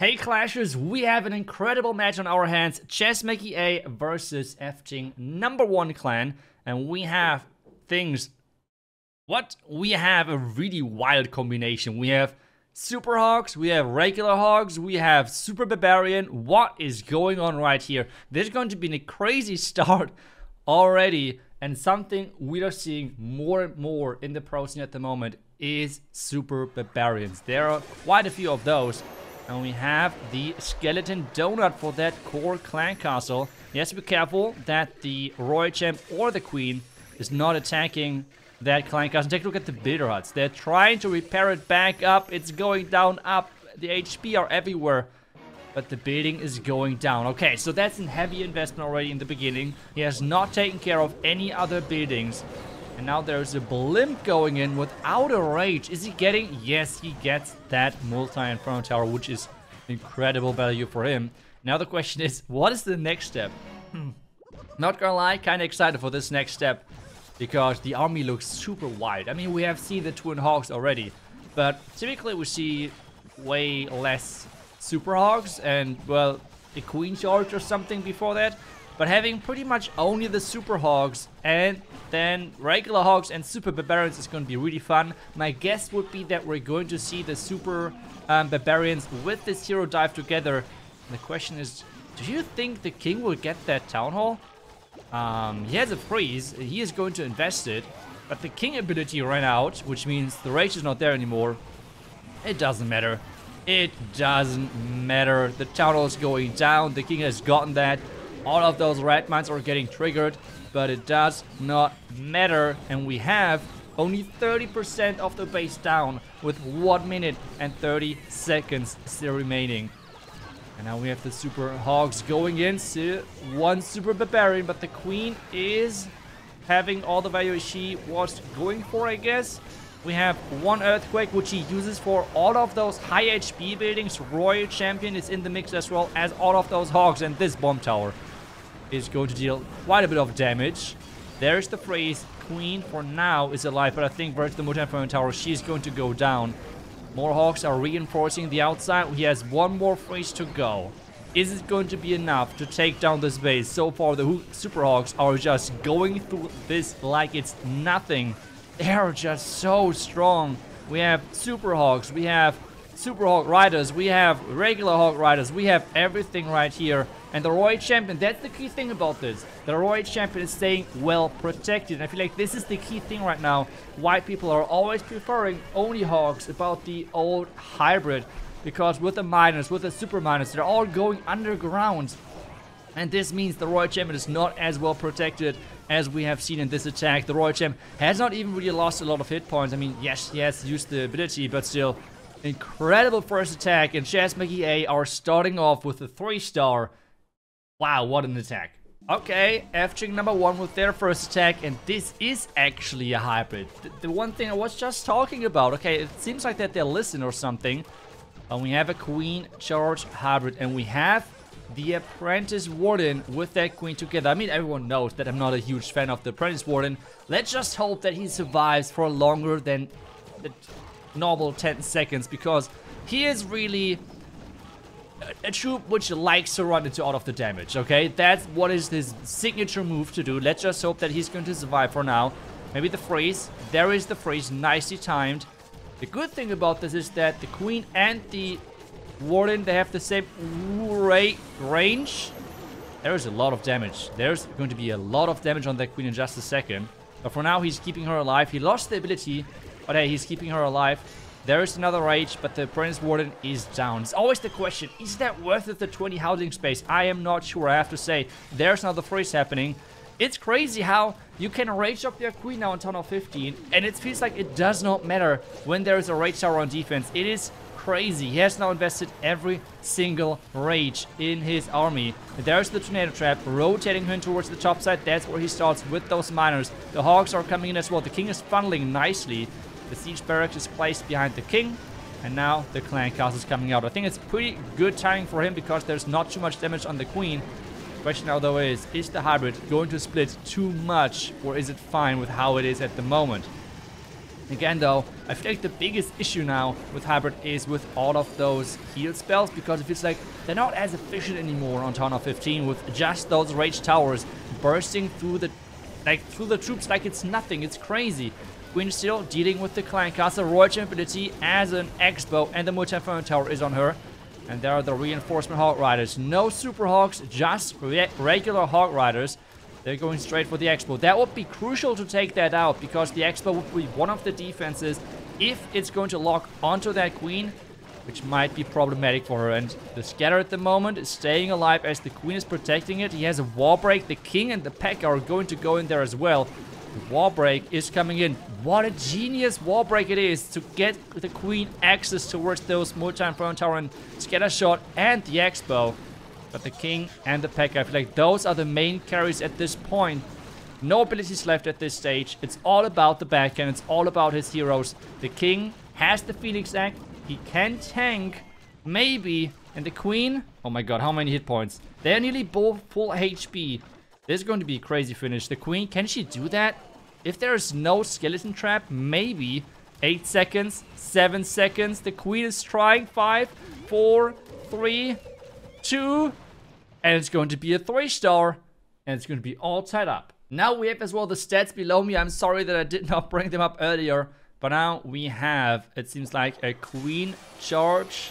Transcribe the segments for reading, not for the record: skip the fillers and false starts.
Hey Clashers, we have an incredible match on our hands. Chess Mickey A versus F-Ting #1 clan. And we have things... What? We have a really wild combination. We have super hogs, we have regular hogs, we have super barbarian. What is going on right here? There's going to be a crazy start already. And something we are seeing more and more in the pro scene at the moment is super barbarians. There are quite a few of those. And we have the skeleton donut for that core clan castle. You have to be careful that the royal champ or the queen is not attacking that clan castle. Take a look at the bitter huts. They're trying to repair it back up. It's going down up. The HP are everywhere. But the building is going down. Okay, so that's a heavy investment already in the beginning. He has not taken care of any other buildings. And now there's a blimp going in without a rage. Is he getting? Yes, he gets that multi-inferno tower, which is incredible value for him. Now the question is, what is the next step? Not gonna lie, kind of excited for this next step because the army looks super wide. I mean, we have seen the twin hogs already, but typically we see way less super hogs and, well, a queen charge or something before that. But having pretty much only the super hogs and then regular hogs and super barbarians is going to be really fun. My guess would be that we're going to see the super barbarians with this hero dive together. And the question is, do you think the king will get that town hall? He has a freeze. He is going to invest it. But the king ability ran out, which means the rage is not there anymore. It doesn't matter. It doesn't matter. The town hall is going down. The king has gotten that. All of those red mines are getting triggered, but it does not matter. And we have only 30% of the base down with 1 minute and 30 seconds still remaining. And now we have the super hogs going in. Still one super barbarian, but the queen is having all the value she was going for, I guess. We have one earthquake, which he uses for all of those high HP buildings. Royal champion is in the mix as well as all of those hogs, and this bomb tower is going to deal quite a bit of damage. There's the freeze. Queen for now is alive, but I think versus the multi-inferno tower, she's going to go down. More hogs are reinforcing the outside. He has one more freeze to go. Is it going to be enough to take down this base? So far, the super hogs are just going through this like it's nothing. They are just so strong. We have super hogs. We have super hog riders. We have regular hog riders. We have everything right here. And the royal champion, that's the key thing about this. The royal champion is staying well protected. And I feel like this is the key thing right now. Why people are always preferring only hogs about the old hybrid. Because with the miners, with the super miners, they're all going underground. And this means the royal champion is not as well protected as we have seen in this attack. The royal champ has not even really lost a lot of hit points. I mean, yes, he has used the ability, but still incredible first attack. And Chess Mickey A are starting off with a 3-star. Wow, what an attack. Okay, F-Ting #1 with their first attack, and this is actually a hybrid. The one thing I was just talking about. Okay, it seems like that they're listening or something. And we have a queen charge hybrid, and we have the Apprentice Warden with that queen together. I mean, everyone knows that I'm not a huge fan of the Apprentice Warden. Let's just hope that he survives for longer than the normal 10 seconds, because he is really a troop which likes to run into all of the damage, okay? That's what is his signature move to do. Let's just hope that he's going to survive for now. Maybe the freeze. There is the freeze, nicely timed. The good thing about this is that the queen and the Warden, they have the same range. There is a lot of damage. There's going to be a lot of damage on that queen in just a second. But for now, he's keeping her alive. He lost the ability, but hey, he's keeping her alive. There is another rage, but the Prince Warden is down. It's always the question, is that worth it, the 20 housing space? I am not sure, I have to say. There's another freeze happening. It's crazy how you can rage up your queen now in turn of 15, and it feels like it does not matter when there is a rage tower on defense. It is crazy. He has now invested every single rage in his army. There's the tornado trap rotating him towards the top side. That's where he starts with those miners. The hogs are coming in as well. The king is funneling nicely. The siege barracks is placed behind the king, and now the clan castle is coming out. I think it's pretty good timing for him because there's not too much damage on the queen. The question now though is the hybrid going to split too much, or is it fine with how it is at the moment? Again though, I feel like the biggest issue now with Hybrid is with all of those heal spells, because it feels like they're not as efficient anymore on turn of 15 with just those rage towers bursting through the troops like it's nothing. It's crazy. Queen still dealing with the Clan Castle, Royal Ability as an Expo, and the Multi-Inferno Tower is on her. And there are the Reinforcement Hog Riders. No Super Hogs, just regular Hog Riders. They're going straight for the Expo. That would be crucial to take that out, because the Expo would be one of the defenses if it's going to lock onto that Queen, which might be problematic for her. And the Scatter at the moment is staying alive as the Queen is protecting it. He has a wall break. The King and the Pekka are going to go in there as well. The wall break is coming in. What a genius wall break it is to get the Queen access towards those Multi-Inferno Tower and Scatter Shot and the Expo. But the King and the Pekka, I feel like those are the main carries at this point. No abilities left at this stage. It's all about the back end. It's all about his heroes. The King has the Phoenix Act. He can tank, maybe. And the Queen, oh my god, how many hit points? They're nearly both full HP. This is going to be a crazy finish. The Queen, can she do that? If there is no skeleton trap, maybe. 8 seconds, 7 seconds. The Queen is trying. 5, 4, 3, 2. And it's going to be a 3-star. And it's going to be all tied up. Now we have as well the stats below me. I'm sorry that I did not bring them up earlier. But now we have, it seems like, a Queen charge.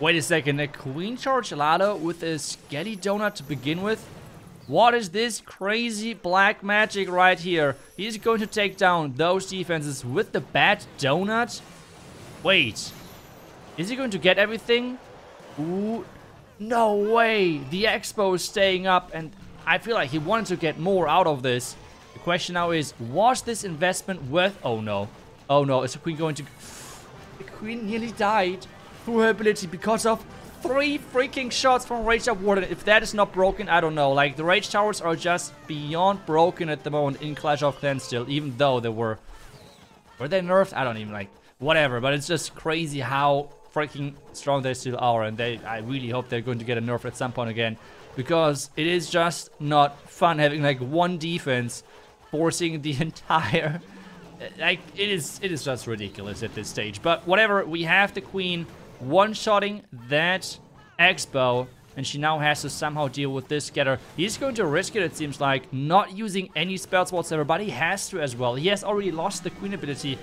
Wait a second. A Queen charge Lado with a Skelly Donut to begin with. What is this crazy black magic right here? He's going to take down those defenses with the bad donut. Wait. Is he going to get everything? Ooh. No way. The Expo is staying up, and I feel like he wanted to get more out of this. The question now is, was this investment worth... Oh, no. Oh, no. Is the Queen going to... The Queen nearly died through her ability because of... 3 freaking shots from Rage Up Warden. If that is not broken, I don't know. Like, the Rage Towers are just beyond broken at the moment in Clash of Clans still, even though they were... Were they nerfed? I don't even, like... Whatever, but it's just crazy how freaking strong they still are. And they, I really hope they're going to get a nerf at some point again. Because it is just not fun having, like, one defense forcing the entire... Like, it is just ridiculous at this stage. But whatever, we have the Queen... one-shotting that Expo, and she now has to somehow deal with this Scatter. He's going to risk it, it seems like, not using any spells whatsoever, but he has to as well. He has already lost the Queen ability,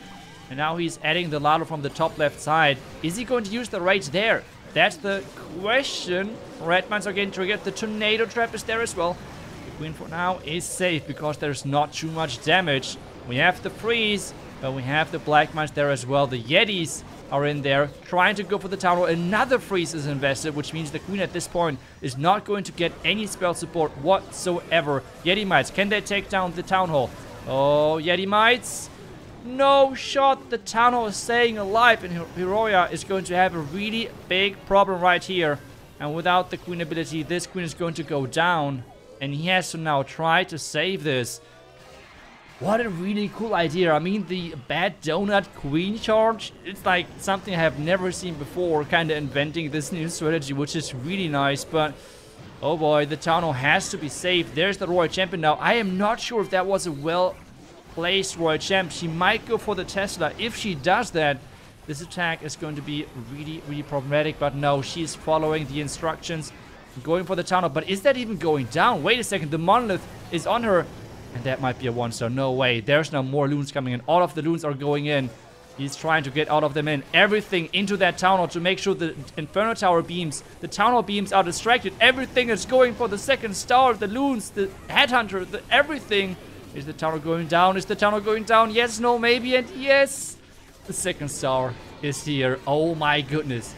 and now he's adding the Lado from the top left side. Is he going to use the Rage there? That's the question. Red mines are getting triggered. The Tornado Trap is there as well. The Queen for now is safe because there's not too much damage. We have the Freeze, but we have the Black mines there as well. The Yetis are in there, trying to go for the tower. Another freeze is invested, which means the Queen at this point is not going to get any spell support whatsoever. Yeti Mites, can they take down the Town Hall? Oh, Yeti Mites. No shot. The Town Hall is staying alive, and Hiroya is going to have a really big problem right here. And without the Queen ability, this Queen is going to go down, and he has to now try to save this. What a really cool idea. I mean, the bad donut Queen charge, it's like something I have never seen before, kind of inventing this new strategy, which is really nice. But oh boy, the Town Hall has to be saved. There's the Royal Champion now. I am not sure if that was a well placed Royal Champ. She might go for the Tesla. If she does that, this attack is going to be really problematic. But no, she's following the instructions, going for the Town Hall. But is that even going down? Wait a second, the Monolith is on her. And that might be a 1-star. No way. There's now more loons coming in. All of the loons are going in. He's trying to get all of them in. Everything into that Town Hall to make sure the Inferno Tower beams, the Town Hall beams are distracted. Everything is going for the 2nd star. The loons, the Headhunter, the everything. Is the Town Hall going down? Is the Town Hall going down? Yes, no, maybe, and yes. The 2nd star is here. Oh my goodness.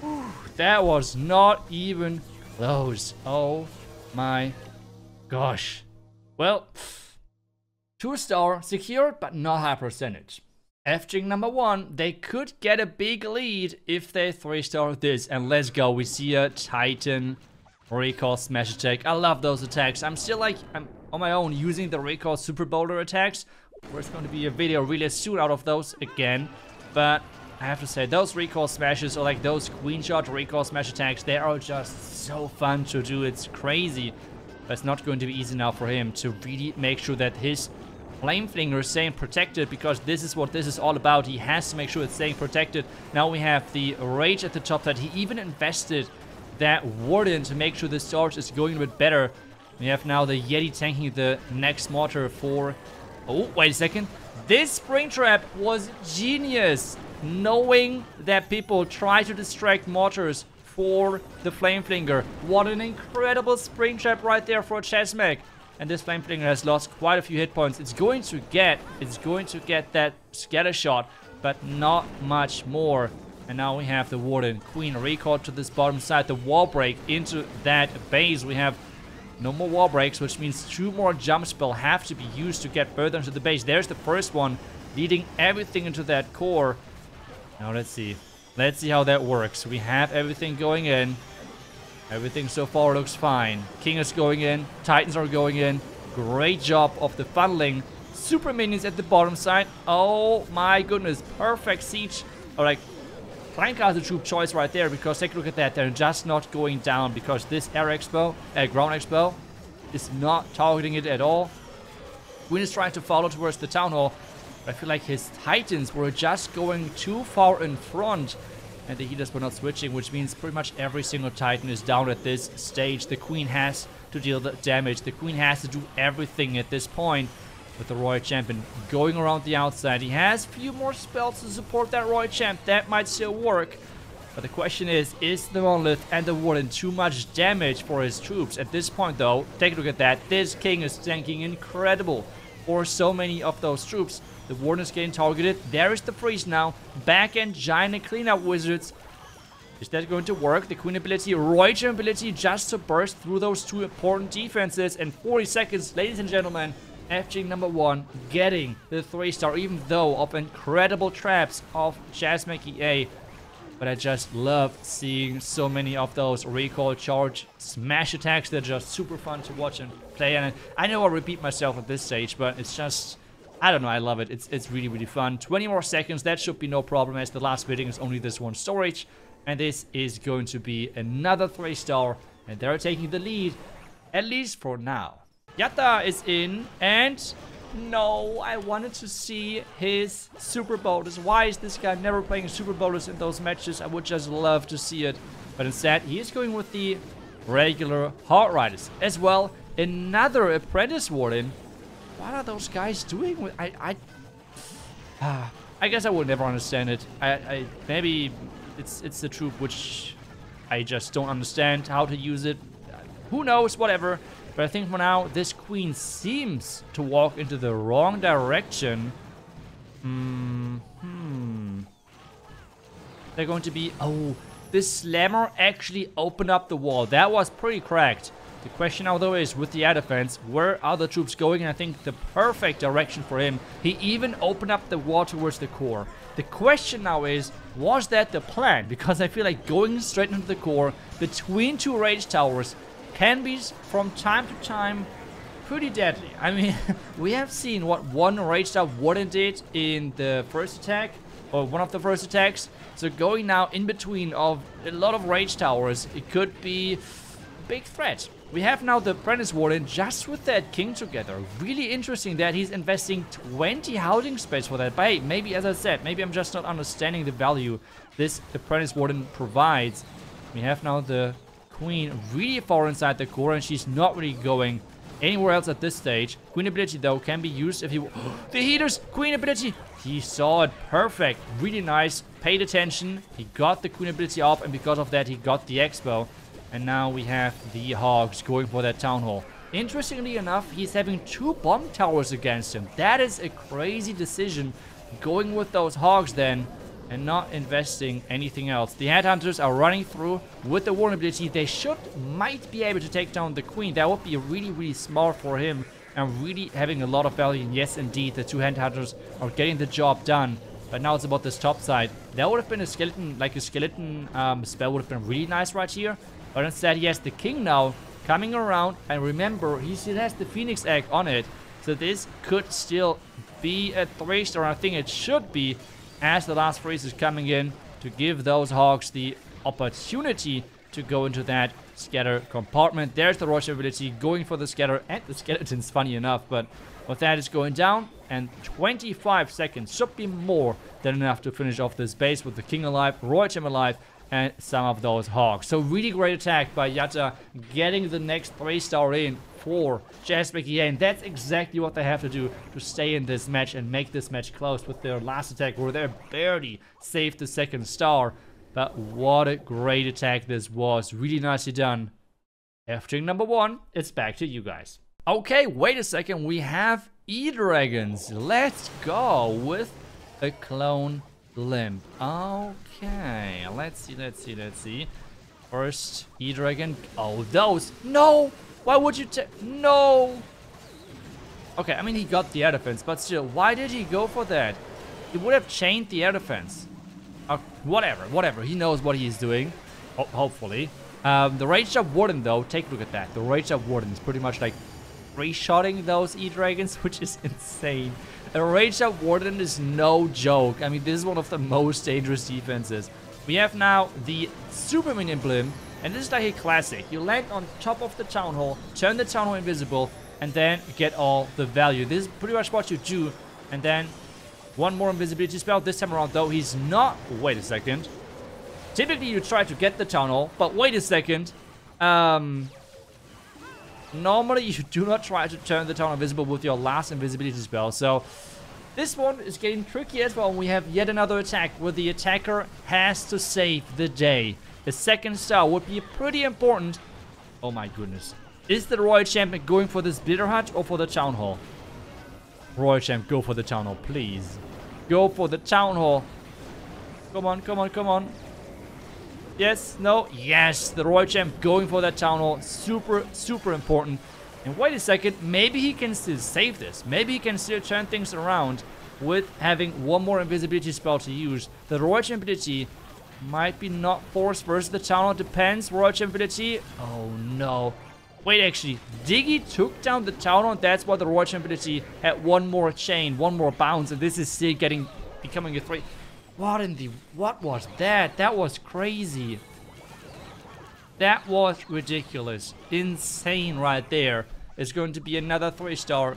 Whew, that was not even close. Oh my gosh. Well, 2-star secured, but not high percentage. FG number one, they could get a big lead if they 3-star this. And let's go, we see a Titan recall smash attack. I love those attacks. I'm still like, I'm on my own using the recall super boulder attacks. There's going to be a video really soon out of those again. But I have to say, those recall smashes, or like those Queen shot recall smash attacks, they are just so fun to do. It's crazy. But it's not going to be easy now for him to really make sure that his Flameflinger staying protected, because this is what this is all about. He has to make sure it's staying protected. Now we have the Rage at the top that he even invested that Warden to make sure the Storage is going a bit better. We have now the Yeti tanking the next mortar for... Oh, wait a second. This Springtrap was genius, knowing that people try to distract mortars for the Flameflinger. What an incredible Springtrap right there for Chess Mickey. And this Flameflinger has lost quite a few hit points. It's going to get that scatter shot, but not much more. And now we have the Warden. Queen recall to this bottom side. The wall break into that base. We have no more wall breaks, which means two more jump spells have to be used to get further into the base. There's the first one, leading everything into that core. Now let's see. Let's see how that works. We have everything going in. Everything so far looks fine. King is going in. Titans are going in. Great job of the funneling. Super minions at the bottom side. Oh my goodness. Perfect siege. All right. Kleinkasse troop choice right there, because take a look at that. They're just not going down because this air expo, ground expo is not targeting it at all. Queen is trying to follow towards the town hall. But I feel like his Titans were just going too far in front. And the healers were not switching, which means pretty much every single Titan is down at this stage. The Queen has to deal the damage. The Queen has to do everything at this point. With the Royal Champion going around the outside. He has a few more spells to support that Royal Champ. That might still work. But the question is the Monolith and the Warden too much damage for his troops? At this point though, take a look at that. This King is tanking incredible for so many of those troops. The Warden is getting targeted. There is the freeze now. Back end Giant Cleanup Wizards. Is that going to work? The Queen ability, Royal Champ ability just to burst through those two important defenses. And 40 seconds, ladies and gentlemen. FG number one getting the 3-star, even though of incredible traps of Chess Mickey A. But I just love seeing so many of those recall, charge, smash attacks. They're just super fun to watch and play. And I know I repeat myself at this stage, but it's just, I don't know, I love it. It's really, really fun. 20 more seconds, that should be no problem, as the last bidding is only this one storage. And this is going to be another 3-star. And they're taking the lead, at least for now. Yatta is in, and no, I wanted to see his Super Bowlers. Why is this guy never playing Super Bowlers in those matches? I would just love to see it. But instead, he is going with the regular Hard Riders. As well, another Apprentice Warden. What are those guys doing with... I guess I would never understand it. Maybe it's the troop which I just don't understand how to use it. Who knows, whatever. But I think for now, this Queen seems to walk into the wrong direction. They're going to be... Oh, this Slammer actually opened up the wall. That was pretty cracked. The question now, though, is with the air defense, where are the troops going? And I think the perfect direction for him. He even opened up the wall towards the core. The question now is, was that the plan? Because I feel like going straight into the core between two rage towers can be, from time to time, pretty deadly. I mean, we have seen what one Rage Tower Warden did in the first attack, or one of the first attacks. So going now in between of a lot of Rage Towers, it could be a big threat. We have now the Apprentice Warden just with that King together. Really interesting that he's investing 20 housing space for that. But hey, maybe, as I said, maybe I'm just not understanding the value this Apprentice Warden provides. We have now the Queen really far inside the core, and she's not really going anywhere else at this stage. Queen ability, though, can be used if you... The heaters! Queen ability! He saw it. Perfect. Really nice. Paid attention. He got the Queen ability up, and because of that, he got the expo. And now we have the Hogs going for that town hall. Interestingly enough, he's having two bomb towers against him. That is a crazy decision, going with those Hogs then, and not investing anything else. The Headhunters are running through with the Warden ability. They might be able to take down the Queen. That would be really, really smart for him, and really having a lot of value. And yes, indeed, the two Headhunters are getting the job done. But now it's about this top side. That would have been a skeleton, like a skeleton spell would have been really nice right here. But instead, yes, the King now coming around. And remember, he still has the Phoenix Egg on it. So this could still be a 3-star. I think it should be, as the last freeze is coming in to give those Hogs the opportunity to go into that scatter compartment. There's the rush ability going for the scatter and the skeletons, funny enough, but with that is going down, and 25 seconds should be more than enough to finish off this base with the king alive, Roychem alive, and some of those hogs. So really great attack by Yatta, getting the next 3-star in for Chess Mickey A, and that's exactly what they have to do to stay in this match and make this match close with their last attack, where they barely saved the 2nd star. But what a great attack this was. Really nicely done. F-Ting number one, it's back to you guys. Okay, wait a second. We have E-Dragons. Let's go with a clone limp. Okay, let's see. First E-Dragon. Oh, those. No! Why would you take... No! Okay, I mean, he got the air defense, but still, why did he go for that? He would have chained the air defense. Whatever. He knows what he's doing. Oh, hopefully. The Raged Up Warden, though, take a look at that. The Raged Up Warden is pretty much like reshotting those E-Dragons, which is insane. A Raged Up Warden is no joke. I mean, this is one of the most dangerous defenses. We have now the Super Minion Blimp, and this is like a classic. You land on top of the Town Hall, turn the Town Hall invisible, and then get all the value. This is pretty much what you do, and then... one more invisibility spell this time around, though. He's not... Wait a second. Typically, you try to get the Town Hall, but wait a second. Normally, you do not try to turn the Town Hall invisible with your last invisibility spell. So, this one is getting tricky as well. We have yet another attack where the attacker has to save the day. The 2nd star would be pretty important. Oh, my goodness. Is the Royal Champion going for this Bitter Hut or for the Town Hall? Royal Champ, go for the Town Hall, please. Go for the Town Hall. Come on. Yes, no, yes. The Royal Champ going for that Town Hall. Super, super important. And wait a second. Maybe he can still save this. Maybe he can still turn things around with having one more invisibility spell to use. The Royal Champ ability might be not forced versus the Town Hall. Depends. Royal Champ ability. Oh, no. Wait, actually, Diggy took down the Town Hall. That's why the Royal Champion had one more chain, one more bounce, and this is still becoming a 3. What in the... what was that? That was crazy. That was ridiculous. Insane right there. It's going to be another 3-star.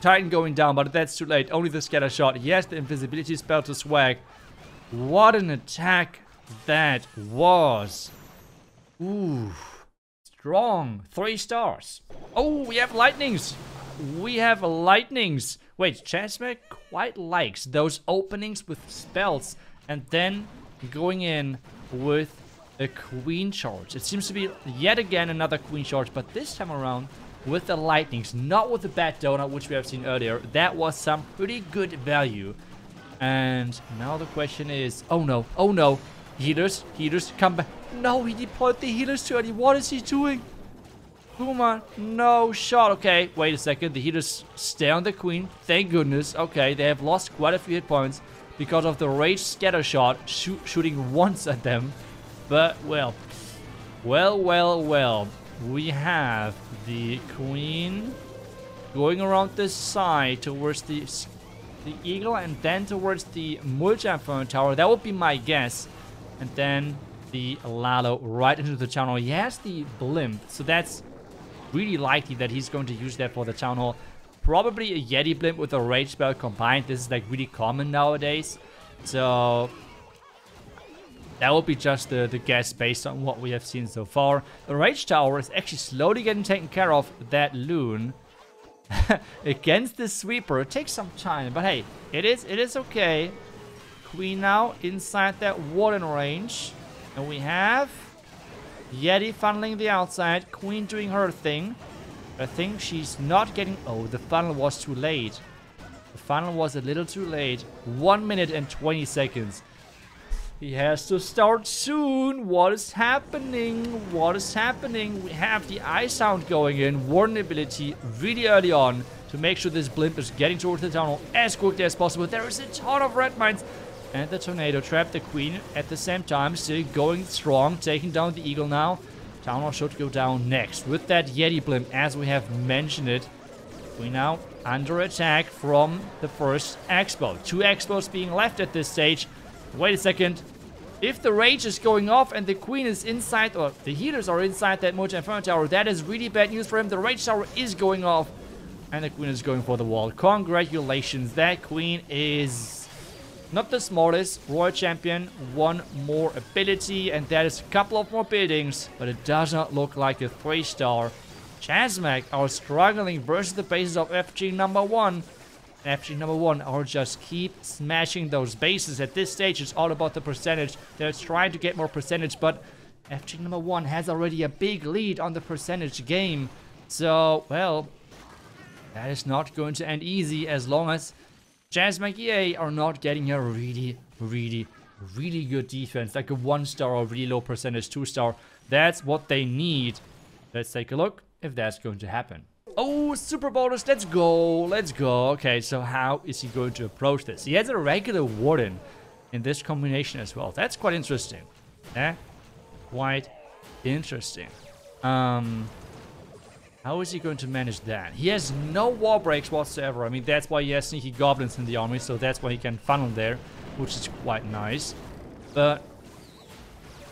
Titan going down, but that's too late. Only the scatter shot. Yes, the invisibility spell to swag. What an attack that was. Ooh. Strong. 3 stars. Oh, we have lightnings. Wait, Chessmack quite likes those openings with spells and then going in with a queen charge. It seems to be yet again another queen charge, but this time around with the lightnings, not with the bad donut, which we have seen earlier. That was some pretty good value. And now the question is, oh no. Healers, come back. No, he deployed the healers too early. What is he doing? Come on. No shot. Okay, wait a second. The healers stay on the queen. Thank goodness. Okay, they have lost quite a few hit points because of the rage scatter shot shooting once at them. But, well. We have the queen going around this side towards the eagle and then towards the multi-phone tower. That would be my guess. And then the Lalo right into the Town Hall. He has the blimp, so that's really likely that he's going to use that for the Town Hall. Probably a Yeti blimp with a rage spell combined. This is like really common nowadays. So that will be just the guess based on what we have seen so far. The rage tower is actually slowly getting taken care of. That loon against the sweeper. It takes some time, but hey, it is okay. Queen now inside that warden range. And we have Yeti funneling the outside. Queen doing her thing. I think she's not getting... Oh, the funnel was too late. The funnel was a little too late. 1 minute and 20 seconds. He has to start soon. What is happening? We have the eye sound going in. Warden ability really early on to make sure this blimp is getting towards the tunnel as quickly as possible. There is a ton of red mines. And the tornado trapped the queen at the same time, still going strong, taking down the eagle now. Town Hall should go down next with that Yeti blimp, as we have mentioned it. We now under attack from the first expo. 2 expos being left at this stage. Wait a second. If the rage is going off and the queen is inside, or the healers are inside that Mojo Inferno Tower, that is really bad news for him. The rage tower is going off and the queen is going for the wall. Congratulations, that queen is not the smartest. Royal champion, one more ability, and that is a couple of more buildings, but it does not look like a 3-star. Chess Mickey are struggling versus the bases of FG number one. FG number one are just keep smashing those bases. At this stage, it's all about the percentage. They're trying to get more percentage, but FG number one has already a big lead on the percentage game. So, well, that is not going to end easy as long as Chess Mickey A are not getting a really good defense, like a 1-star or really low percentage 2-star. That's what they need. Let's take a look if that's going to happen. Oh, super bonus, let's go, let's go. Okay, so how is he going to approach this? He has a regular warden in this combination as well. That's quite interesting. Yeah, quite interesting. How is he going to manage that? He has no wall breaks whatsoever. I mean, that's why he has sneaky goblins in the army, so that's why he can funnel there, which is quite nice. But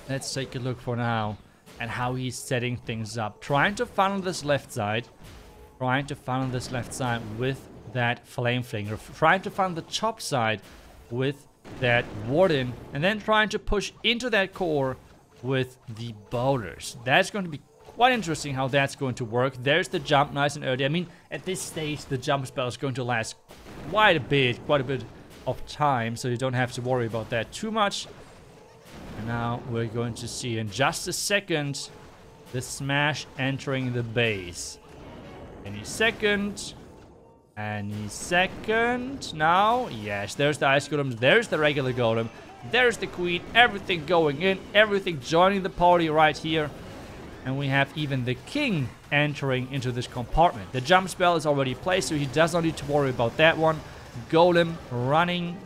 let's take a look for now at how he's setting things up. Trying to funnel this left side. Trying to funnel this left side with that flame flinger. Trying to funnel the top side with that warden. And then trying to push into that core with the boulders. That's going to be quite interesting how that's going to work. There's the jump nice and early. I mean, at this stage, the jump spell is going to last quite a bit of time. So you don't have to worry about that too much. And now we're going to see in just a second the smash entering the base. Any second now. Yes, there's the ice golems, there's the regular golem, there's the queen, everything going in, everything joining the party right here. And we have even the king entering into this compartment. The jump spell is already placed, so he does not need to worry about that one. Golem running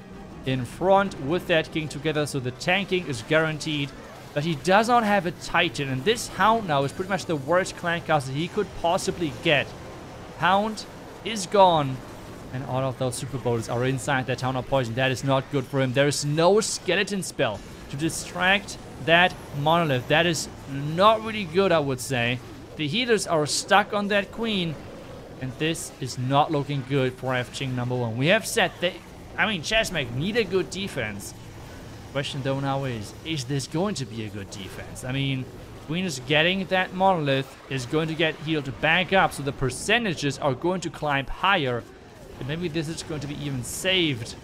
in front with that king together, so the tanking is guaranteed. But he does not have a Titan, and this Hound now is pretty much the worst clan caster he could possibly get. Hound is gone, and all of those super boulders are inside that Hound of Poison. That is not good for him. There is no skeleton spell to distract that monolith. That is not really good, I would say. The healers are stuck on that queen, and this is not looking good for FG number one. We have said that, I mean, Chess Mickey need a good defense. Question though now is this going to be a good defense? I mean, queen is getting that monolith, is going to get healed back up, so the percentages are going to climb higher, and maybe this is going to be even saved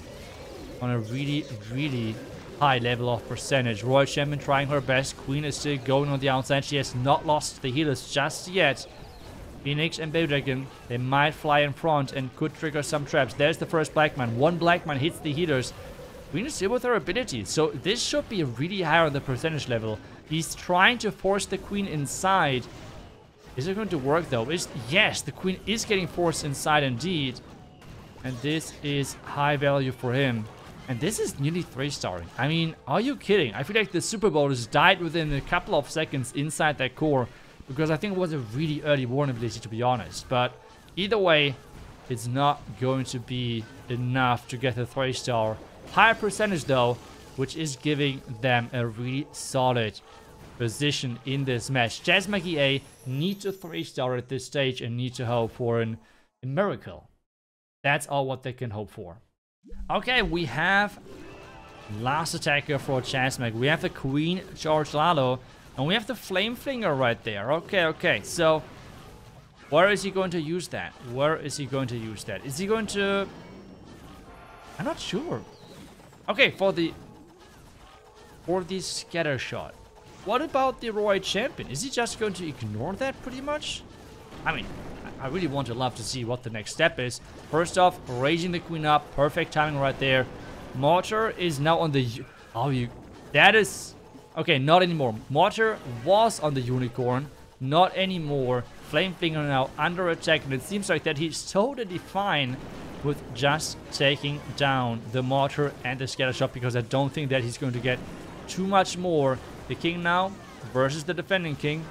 on a really high level of percentage. Royal champion trying her best, queen is still going on the outside, she has not lost the healers just yet. Phoenix and Baby Dragon, they might fly in front and could trigger some traps. There's the first black man, one black man hits the healers. Queen is here with her ability, so this should be really high on the percentage level. He's trying to force the queen inside. Is it going to work though? Yes, the queen is getting forced inside indeed. And this is high value for him. And this is nearly 3-starring. I mean, are you kidding? I feel like the super boulders died within a couple of seconds inside that core, because I think it was a really early warning ability, to be honest. But either way, it's not going to be enough to get the 3-star. Higher percentage though, which is giving them a really solid position in this match. Chess Mickey A need to 3-star at this stage and need to hope for a miracle. That's all what they can hope for. Okay, we have last attacker for Chess Mickey. We have the queen charge Lalo, and we have the flame flinger right there. Okay, so where is he going to use that? Is he going to... I'm not sure. Okay, for the scatter shot. What about the Roy champion? Is he just going to ignore that pretty much? I mean, I really love to see what the next step is. First off, raising the queen up, perfect timing right there. Mortar is now on the not anymore. Mortar was on the unicorn, not anymore. Flame flinger now under attack, and it seems like that he's totally fine with just taking down the mortar and the scatter shot, because I don't think that he's going to get too much more. The king now versus the defending king.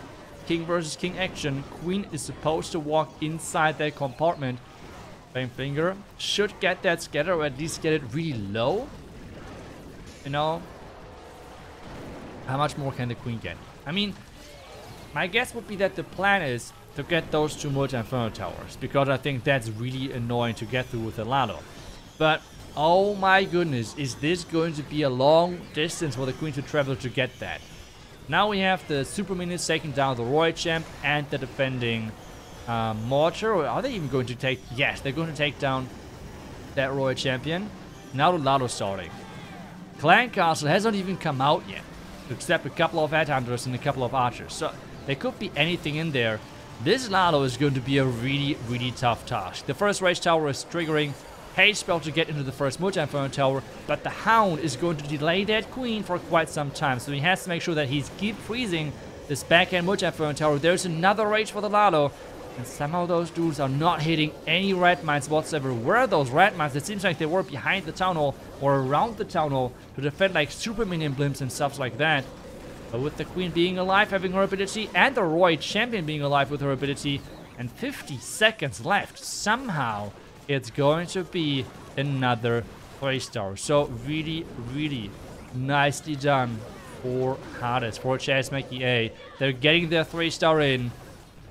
King versus king action. Queen is supposed to walk inside that compartment. Flame finger should get that scatter, or at least get it really low. You know, How much more can the queen get? I mean, my guess would be that the plan is to get those two multi-inferno towers, because I think that's really annoying to get through with a lot of. But oh my goodness, is this going to be a long distance for the queen to travel to get that? Now we have the super minions taking down the royal champ and the defending mortar. Are they even going to take? Yes, they're going to take down that royal champion. Now the Lado starting. Clan Castle hasn't even come out yet, except a couple of headhunters and a couple of archers. So there could be anything in there. This Lado is going to be a really tough task. The first Rage Tower is triggering Hades spell to get into the first multi-inferno tower, but the Hound is going to delay that queen for quite some time, so he has to make sure that he's keep freezing this backhand multi-inferno tower. There's another rage for the Lado, and somehow those dudes are not hitting any red mines whatsoever. Where are those red mines? It seems like they were behind the town hall or around the town hall to defend like super minion blimps and stuff like that. But with the queen being alive, having her ability, and the Roy champion being alive with her ability, and 50 seconds left, somehow it's going to be another 3-star. So really nicely done for Hades, for Chess Mickey A. They're getting their 3-star in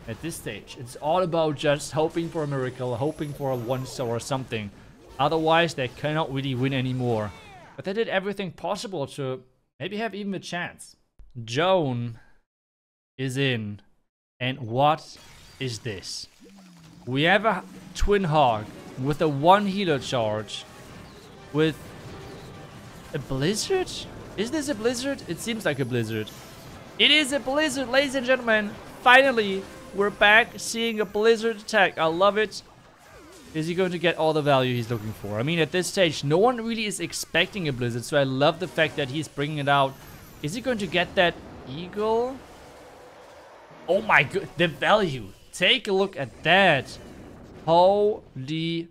at this stage. It's all about just hoping for a miracle, hoping for a 1-star or something. Otherwise, they cannot really win anymore. But they did everything possible to maybe have even a chance. Joan is in. And what is this? We have a Twin Hog with a 1 healer charge, with a blizzard? Is this a blizzard? It seems like a blizzard. It is a blizzard, ladies and gentlemen. Finally, we're back seeing a blizzard attack. I love it. Is he going to get all the value he's looking for? I mean, at this stage, no one really is expecting a blizzard, so I love the fact that he's bringing it out. Is he going to get that eagle? Oh my god, the value. Take a look at that. Holy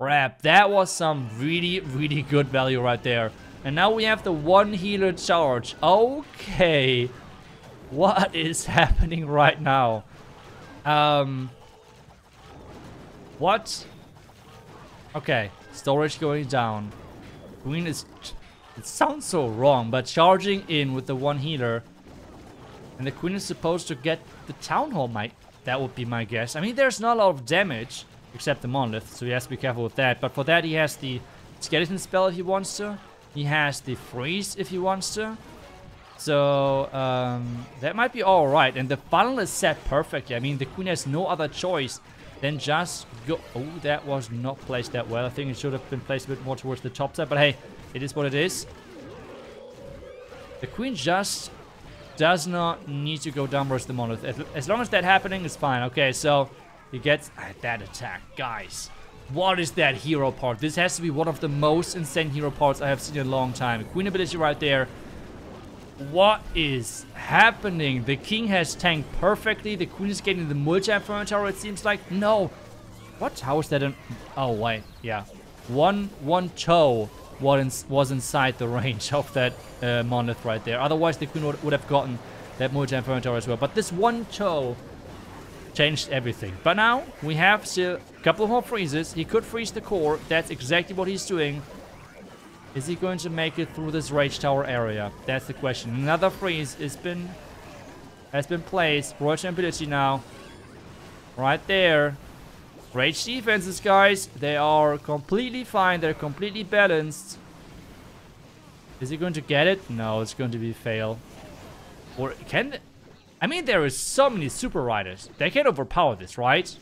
crap, that was some really good value right there. And now we have the 1 healer charge. Okay, what is happening right now? What? Okay, storage going down. Queen is, it sounds so wrong, but charging in with the 1 healer, and the queen is supposed to get the town hall might. That would be my guess. I mean, there's not a lot of damage, except the monolith, so he has to be careful with that. But for that, he has the skeleton spell if he wants to. He has the freeze if he wants to. So, that might be alright. And the funnel is set perfectly. I mean, the queen has no other choice than just go... Oh, that was not placed that well. I think it should have been placed a bit more towards the top side. But hey, it is what it is. The queen just... does not need to go downwards the monolith. As long as that's happening, it's fine. Okay, so he gets that attack. Guys, what is that hero part? This has to be one of the most insane hero parts I have seen in a long time. Queen ability right there. What is happening? The king has tanked perfectly. The queen is getting the multi-inferno tower, it seems like. No. What? How is that an... Oh, wait. Yeah. One toe was inside the range of that monolith right there. Otherwise, the queen would have gotten that multi-inferno tower as well. But this 1 toe changed everything. But now, we have still a couple more freezes. He could freeze the core. That's exactly what he's doing. Is he going to make it through this rage tower area? That's the question. Another freeze has been placed. Royal ability now. Right there. Rage defenses, guys. They are completely fine. They're completely balanced. Is he going to get it? No, it's going to be a fail. Or can... I mean, there is so many super riders. They can overpower this, right?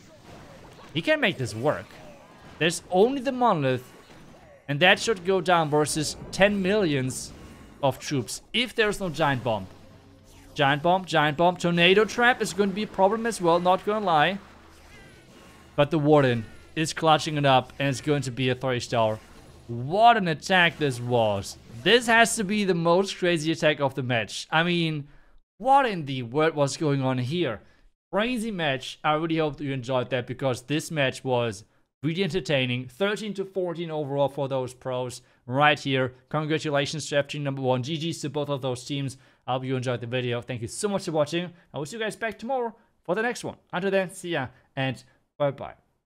He can make this work. There's only the monolith. And that should go down versus 10 millions of troops. If there's no giant bomb. Giant bomb, giant bomb. Tornado trap is going to be a problem as well. Not going to lie. But the warden is clutching it up, and it's going to be a 3-star. What an attack this was. This has to be the most crazy attack of the match. I mean, what in the world was going on here? Crazy match. I really hope you enjoyed that, because this match was really entertaining. 13 to 14 overall for those pros right here. Congratulations to FG number one. GG's to both of those teams. I hope you enjoyed the video. Thank you so much for watching. I will see you guys back tomorrow for the next one. Until then, see ya, and bye-bye.